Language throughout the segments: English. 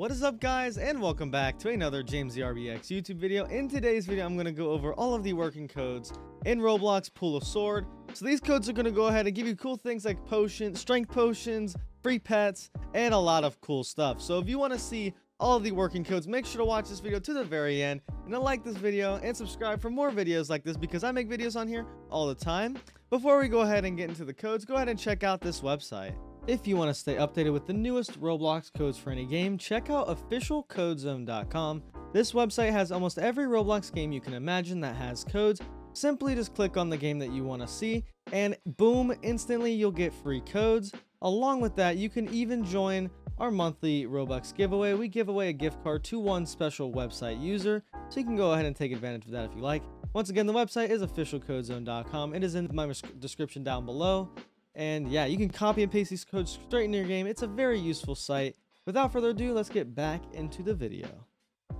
What is up, guys, and welcome back to another James ZRBX YouTube video. In today's video, I'm going to go over all of the working codes in Roblox Pool of Sword. So these codes are going to go ahead and give you cool things like potions, strength potions, free pets, and a lot of cool stuff. So if you want to see all of the working codes, make sure to watch this video to the very end, and then like this video and subscribe for more videos like this, because I make videos on here all the time. Before we go ahead and get into the codes, go ahead and check out this website. If you want to stay updated with the newest Roblox codes for any game, check out officialcodezone.com. This website has almost every Roblox game you can imagine that has codes. Simply just click on the game that you want to see, and boom, instantly you'll get free codes. Along with that, you can even join our monthly Robux giveaway. We give away a gift card to one special website user, so you can go ahead and take advantage of that if you like. Once again, the website is officialcodezone.com. It is in my description down below. And yeah, you can copy and paste these codes straight into your game. It's a very useful site. Without further ado, let's get back into the video.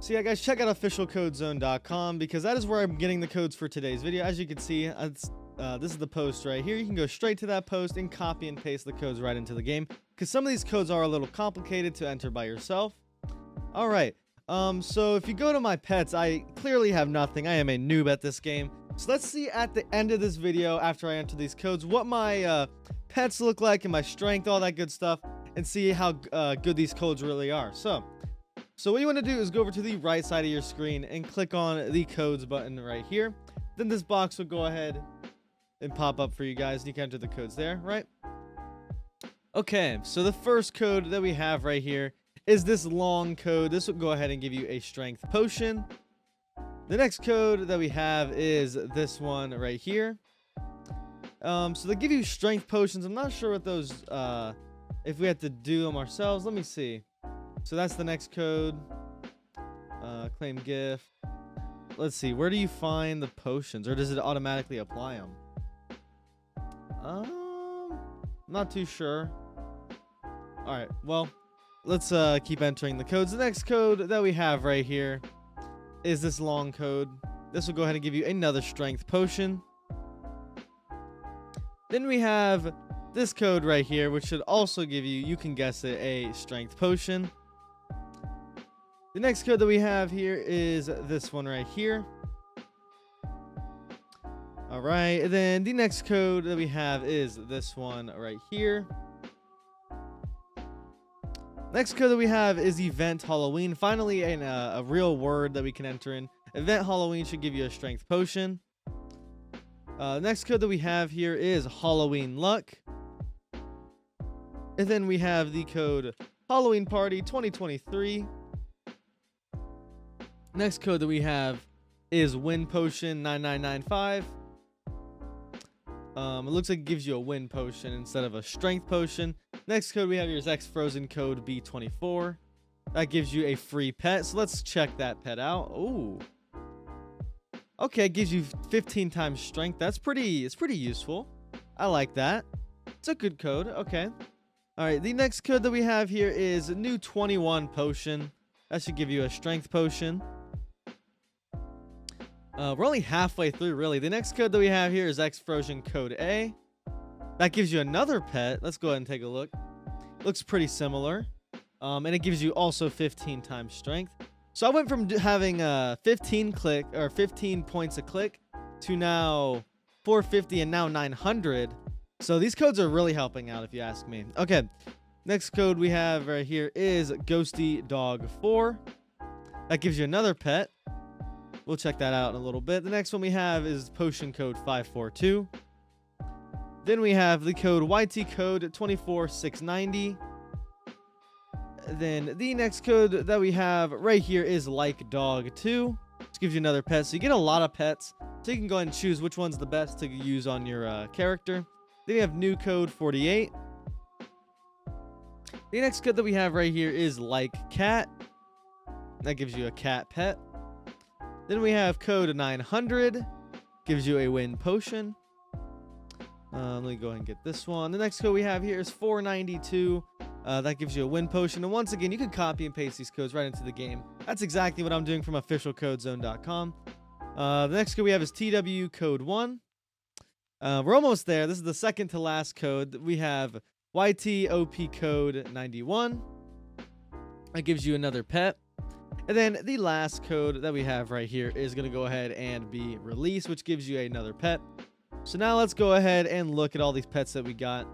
So yeah, guys, check out officialcodezone.com because that is where I'm getting the codes for today's video. As you can see, this is the post right here. You can go straight to that post and copy and paste the codes right into the game, because some of these codes are a little complicated to enter by yourself. All right, so if you go to my pets, I clearly have nothing. I am a noob at this game. So let's see at the end of this video, after I enter these codes, what my pets look like and my strength, all that good stuff, and see how good these codes really are. So what you want to do is go over to the right side of your screen and click on the codes button right here. Then this box will go ahead and pop up for you guys, and you can enter the codes there, right? Okay, so the first code that we have right here is this long code. This will go ahead and give you a strength potion. The next code that we have is this one right here. So they give you strength potions. I'm not sure what those, if we had to do them ourselves. Let me see. So that's the next code. Claim gift. Let's see. Where do you find the potions, or does it automatically apply them? Not too sure. All right. Well, let's keep entering the codes. The next code that we have right here is this long code. This will go ahead and give you another strength potion. Then we have this code right here, which should also give you, you can guess it, a strength potion. The next code that we have here is this one right here. All right, and then the next code that we have is this one right here. Next code that we have is Event Halloween. Finally, a real word that we can enter in. Event Halloween should give you a strength potion. Next code that we have here is Halloween Luck. And then we have the code Halloween Party 2023. Next code that we have is Win Potion 9995. It looks like it gives you a win potion instead of a strength potion. Next code we have here is X Frozen Code B24. That gives you a free pet. So let's check that pet out. Ooh. Okay, it gives you 15 times strength. That's pretty, it's pretty useful. I like that. It's a good code. Okay. All right, the next code that we have here is New 21 Potion. That should give you a strength potion. We're only halfway through, really. The next code that we have here is X Frozen Code A. That gives you another pet. Let's go ahead and take a look. Looks pretty similar. And it gives you also 15 times strength. So I went from having 15 points a click to now 450 and now 900. So these codes are really helping out, if you ask me. Okay. Next code we have right here is Ghosty Dog 4. That gives you another pet. We'll check that out in a little bit. The next one we have is Potion Code 542. Then we have the code YT Code 24690. Then the next code that we have right here is Like Dog 2. This gives you another pet. So you get a lot of pets. So you can go ahead and choose which one's the best to use on your character. Then you have New Code 48. The next code that we have right here is Like Cat. That gives you a cat pet. Then we have Code 900. Gives you a win potion. Let me go ahead and get this one. The next code we have here is 492. That gives you a win potion. And once again, you can copy and paste these codes right into the game. That's exactly what I'm doing from officialcodezone.com. The next code we have is TW Code 1. We're almost there. This is the second to last code. We have YTOP Code 91. That gives you another pet. And then the last code that we have right here is going to go ahead and be release, which gives you another pet. So now let's go ahead and look at all these pets that we got.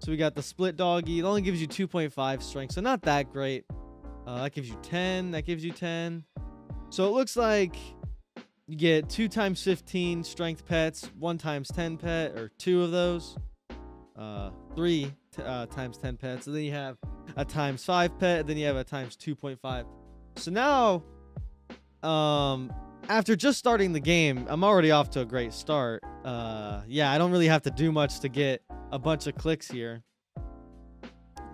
So we got the split doggy. It only gives you 2.5 strength, so not that great. That gives you 10. That gives you 10. So it looks like you get 2 times 15 strength pets, 1 times 10 pet, or 2 of those, 3 times 10 pets, and then you have a times 5 pet, and then you have a times 2.5. So now, after just starting the game, I'm already off to a great start. Yeah, I don't really have to do much to get a bunch of clicks here.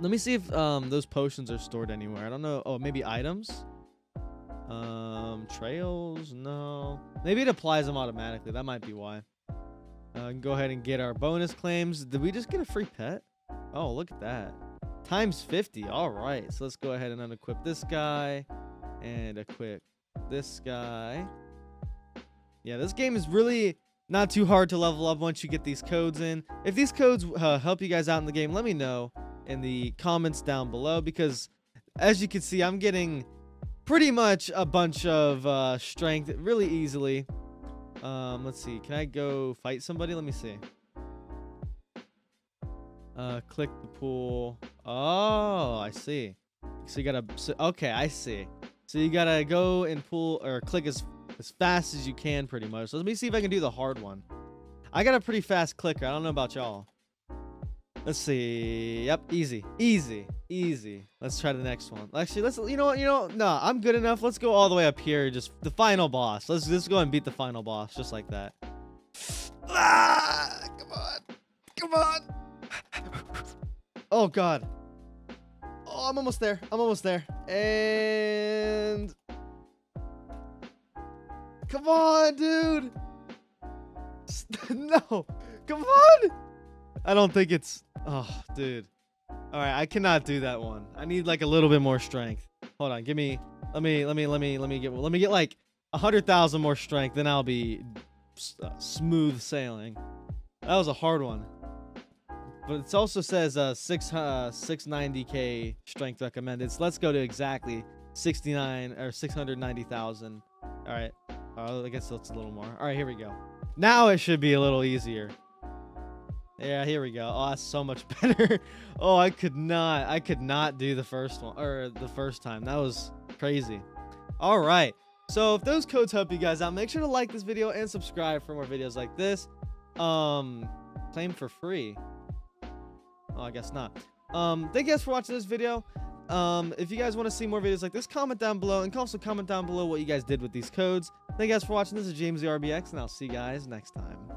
Let me see if those potions are stored anywhere. I don't know. Oh, maybe items? Trails? No. Maybe it applies them automatically. That might be why. I can go ahead and get our bonus claims. Did we just get a free pet? Oh, look at that. Times 50. All right. So let's go ahead and unequip this guy and equip this guy. Yeah, this game is really not too hard to level up once you get these codes in. If these codes help you guys out in the game, let me know in the comments down below, because as you can see, I'm getting pretty much a bunch of strength really easily. Let's see. Can I go fight somebody? Let me see. Click the pool. Oh, I see. So you gotta. So, okay, I see. So you gotta go and pull or click as fast as you can, pretty much. So let me see if I can do the hard one. I got a pretty fast clicker. I don't know about y'all. Let's see. Yep, easy, easy, easy. Let's try the next one. Actually, let's. You know what? You know, no, I'm good enough. Let's go all the way up here. Just the final boss. Let's just go and beat the final boss, just like that. Ah, come on, come on. Oh god. Oh, I'm almost there. I'm almost there. And come on, dude. No. Come on. I don't think it's. Oh, dude. All right, I cannot do that one. I need like a little bit more strength. Hold on. Give me. Let me get like 100,000 more strength, then I'll be smooth sailing. That was a hard one. But it also says 690k strength recommended. So let's go to exactly 69 or 690,000. All right. I guess that's a little more. All right, here we go. Now it should be a little easier. Yeah, here we go. Oh, that's so much better. Oh, I could not do the first one or the first time. That was crazy. All right. So if those codes help you guys out, make sure to like this video and subscribe for more videos like this. Claim for free. Oh, I guess not. Thank you guys for watching this video. If you guys want to see more videos like this, comment down below. And also comment down below what you guys did with these codes. Thank you guys for watching. This is James ZRBX, and I'll see you guys next time.